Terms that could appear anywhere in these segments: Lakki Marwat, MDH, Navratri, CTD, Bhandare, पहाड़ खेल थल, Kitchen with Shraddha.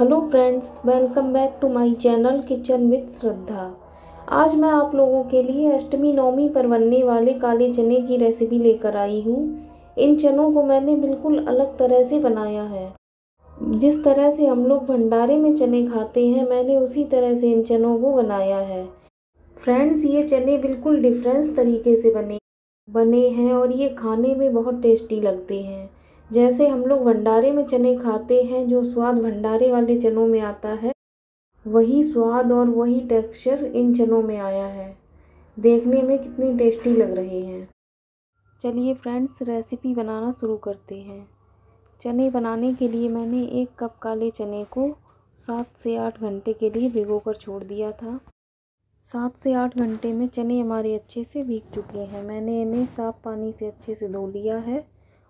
Hello friends, welcome back to my channel kitchen with Shraddha. आज मैं आप लोगों के लिए अष्टमी नवमी पर बनने वाले काले चने की रेसिपी लेकर आई हूँ। इन चनों को मैंने बिल्कुल अलग तरह से बनाया है। जिस तरह से हम लोग भंडारे में चने खाते हैं, मैंने उसी तरह से इन चनों को बनाया है। फ्रेंड्स, ये चने बिल्कुल डिफरेंट तरीके से बने हैं और ये खाने में बहुत टेस्टी लगते हैं। जैसे हम लोग भंडारे में चने खाते हैं, जो स्वाद भंडारे वाले चनों में आता है, वही स्वाद और वही टेक्सचर इन चनों में आया है। देखने में कितनी टेस्टी लग रहे हैं। चलिए फ्रेंड्स, रेसिपी बनाना शुरू करते हैं। चने बनाने के लिए मैंने 1 कप काले चने को 7 से 8 घंटे के लिए भिगोकर छोड़ दिया था। 7 से 8 घंटे में चने हमारे अच्छे से भीग चुके हैं। मैंने इन्हें साफ पानी से अच्छे से धो लिया है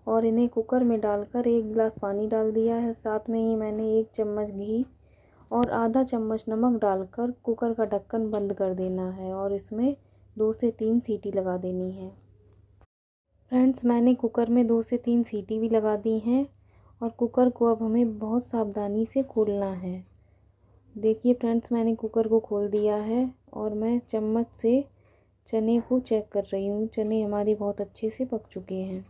और इन्हें कुकर में डालकर 1 गिलास पानी डाल दिया है। साथ में ही मैंने 1 चम्मच घी और आधा चम्मच नमक डालकर कुकर का ढक्कन बंद कर देना है और इसमें 2 से 3 सीटी लगा देनी है। फ्रेंड्स, मैंने कुकर में 2 से 3 सीटी भी लगा दी हैं और कुकर को अब हमें बहुत सावधानी से खोलना है। देखिए फ्रेंड्स, मैंने कुकर को खोल दिया है और मैं चम्मच से चने को चेक कर रही हूँ। चने हमारे बहुत अच्छे से पक चुके हैं।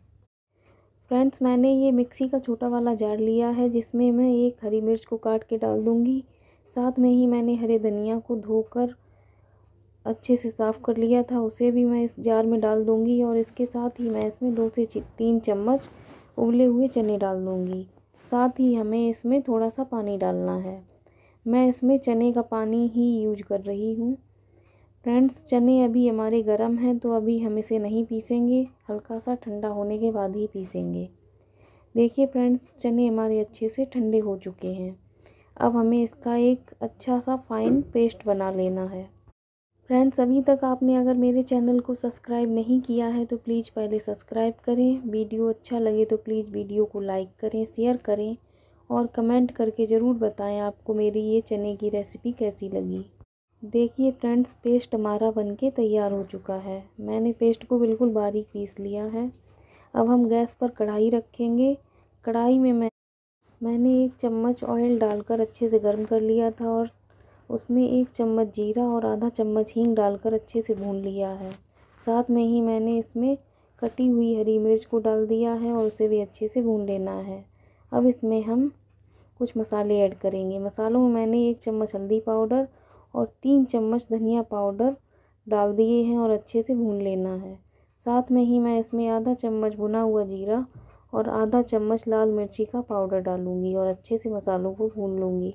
फ्रेंड्स, मैंने ये मिक्सी का छोटा वाला जार लिया है, जिसमें मैं 1 हरी मिर्च को काट के डाल दूँगी। साथ में ही मैंने हरे धनिया को धोकर अच्छे से साफ़ कर लिया था, उसे भी मैं इस जार में डाल दूँगी और इसके साथ ही मैं इसमें 2 से 3 चम्मच उबले हुए चने डाल दूँगी। साथ ही हमें इसमें थोड़ा सा पानी डालना है। मैं इसमें चने का पानी ही यूज कर रही हूँ। फ्रेंड्स, चने अभी हमारे गरम हैं, तो अभी हम इसे नहीं पीसेंगे, हल्का सा ठंडा होने के बाद ही पीसेंगे। देखिए फ्रेंड्स, चने हमारे अच्छे से ठंडे हो चुके हैं। अब हमें इसका एक अच्छा सा फाइन पेस्ट बना लेना है। फ्रेंड्स, अभी तक आपने अगर मेरे चैनल को सब्सक्राइब नहीं किया है तो प्लीज़ पहले सब्सक्राइब करें। वीडियो अच्छा लगे तो प्लीज़ वीडियो को लाइक करें, शेयर करें और कमेंट करके ज़रूर बताएं आपको मेरी ये चने की रेसिपी कैसी लगी। देखिए फ्रेंड्स, पेस्ट हमारा बनके तैयार हो चुका है। मैंने पेस्ट को बिल्कुल बारीक पीस लिया है। अब हम गैस पर कढ़ाई रखेंगे। कढ़ाई में मैंने 1 चम्मच ऑयल डालकर अच्छे से गर्म कर लिया था और उसमें 1 चम्मच जीरा और आधा चम्मच हींग डालकर अच्छे से भून लिया है। साथ में ही मैंने इसमें कटी हुई हरी मिर्च को डाल दिया है और उसे भी अच्छे से भून लेना है। अब इसमें हम कुछ मसाले ऐड करेंगे। मसालों में मैंने 1 चम्मच हल्दी पाउडर और 3 चम्मच धनिया पाउडर डाल दिए हैं और अच्छे से भून लेना है। साथ में ही मैं इसमें आधा चम्मच भुना हुआ जीरा और आधा चम्मच लाल मिर्ची का पाउडर डालूंगी और अच्छे से मसालों को भून लूँगी।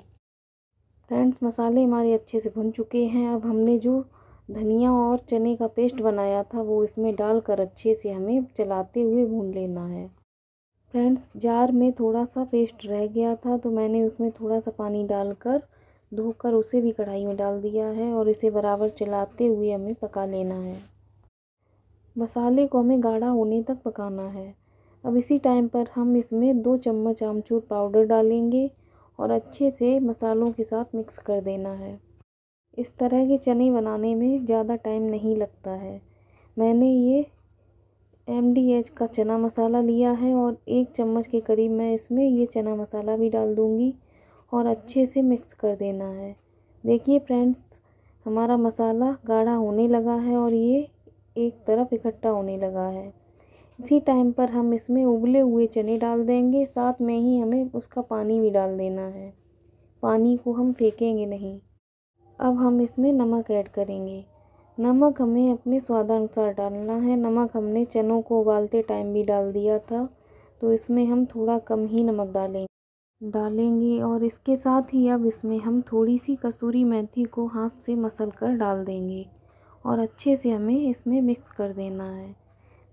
फ्रेंड्स, मसाले हमारे अच्छे से भुन चुके हैं। अब हमने जो धनिया और चने का पेस्ट बनाया था वो इसमें डालकर अच्छे से हमें चलाते हुए भून लेना है। फ्रेंड्स, जार में थोड़ा सा पेस्ट रह गया था तो मैंने उसमें थोड़ा सा पानी डालकर धोकर उसे भी कढ़ाई में डाल दिया है और इसे बराबर चलाते हुए हमें पका लेना है। मसाले को हमें गाढ़ा होने तक पकाना है। अब इसी टाइम पर हम इसमें 2 चम्मच आमचूर पाउडर डालेंगे और अच्छे से मसालों के साथ मिक्स कर देना है। इस तरह के चने बनाने में ज़्यादा टाइम नहीं लगता है। मैंने ये MDH का चना मसाला लिया है और 1 चम्मच के करीब मैं इसमें ये चना मसाला भी डाल दूँगी और अच्छे से मिक्स कर देना है। देखिए फ्रेंड्स, हमारा मसाला गाढ़ा होने लगा है और ये एक तरफ इकट्ठा होने लगा है। इसी टाइम पर हम इसमें उबले हुए चने डाल देंगे। साथ में ही हमें उसका पानी भी डाल देना है। पानी को हम फेंकेंगे नहीं। अब हम इसमें नमक ऐड करेंगे। नमक हमें अपने स्वादानुसार डालना है। नमक हमने चनों को उबालते टाइम भी डाल दिया था, तो इसमें हम थोड़ा कम ही नमक डालेंगे और इसके साथ ही अब इसमें हम थोड़ी सी कसूरी मेथी को हाथ से मसल कर डाल देंगे और अच्छे से हमें इसमें मिक्स कर देना है।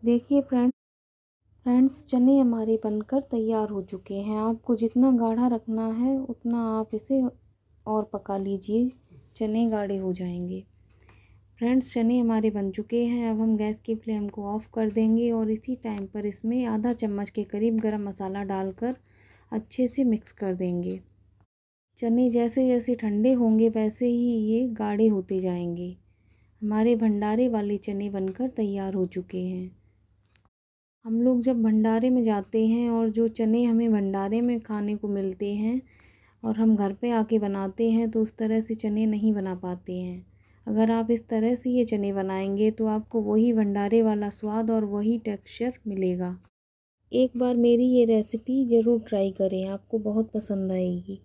देखिए फ्रेंड्स, चने हमारे बनकर तैयार हो चुके हैं। आपको जितना गाढ़ा रखना है उतना आप इसे और पका लीजिए, चने गाढ़े हो जाएंगे। फ्रेंड्स, चने हमारे बन चुके हैं। अब हम गैस की फ्लेम को ऑफ़ कर देंगे और इसी टाइम पर इसमें आधा चम्मच के करीब गरम मसाला डालकर अच्छे से मिक्स कर देंगे। चने जैसे जैसे ठंडे होंगे वैसे ही ये गाढ़े होते जाएंगे। हमारे भंडारे वाले चने बनकर तैयार हो चुके हैं। हम लोग जब भंडारे में जाते हैं और जो चने हमें भंडारे में खाने को मिलते हैं और हम घर पे आके बनाते हैं तो उस तरह से चने नहीं बना पाते हैं। अगर आप इस तरह से ये चने बनाएंगे तो आपको वही भंडारे वाला स्वाद और वही टेक्सचर मिलेगा। एक बार मेरी ये रेसिपी ज़रूर ट्राई करें, आपको बहुत पसंद आएगी।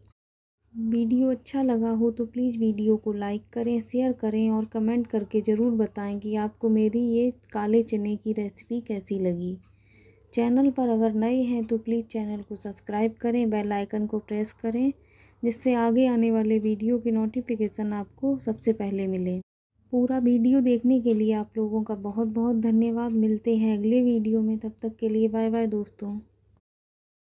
वीडियो अच्छा लगा हो तो प्लीज़ वीडियो को लाइक करें, शेयर करें और कमेंट करके ज़रूर बताएं कि आपको मेरी ये काले चने की रेसिपी कैसी लगी। चैनल पर अगर नए हैं तो प्लीज़ चैनल को सब्सक्राइब करें, बेल आइकन को प्रेस करें जिससे आगे आने वाले वीडियो के नोटिफिकेशन आपको सबसे पहले मिले। पूरा वीडियो देखने के लिए आप लोगों का बहुत बहुत धन्यवाद। मिलते हैं अगले वीडियो में, तब तक के लिए बाय बाय दोस्तों।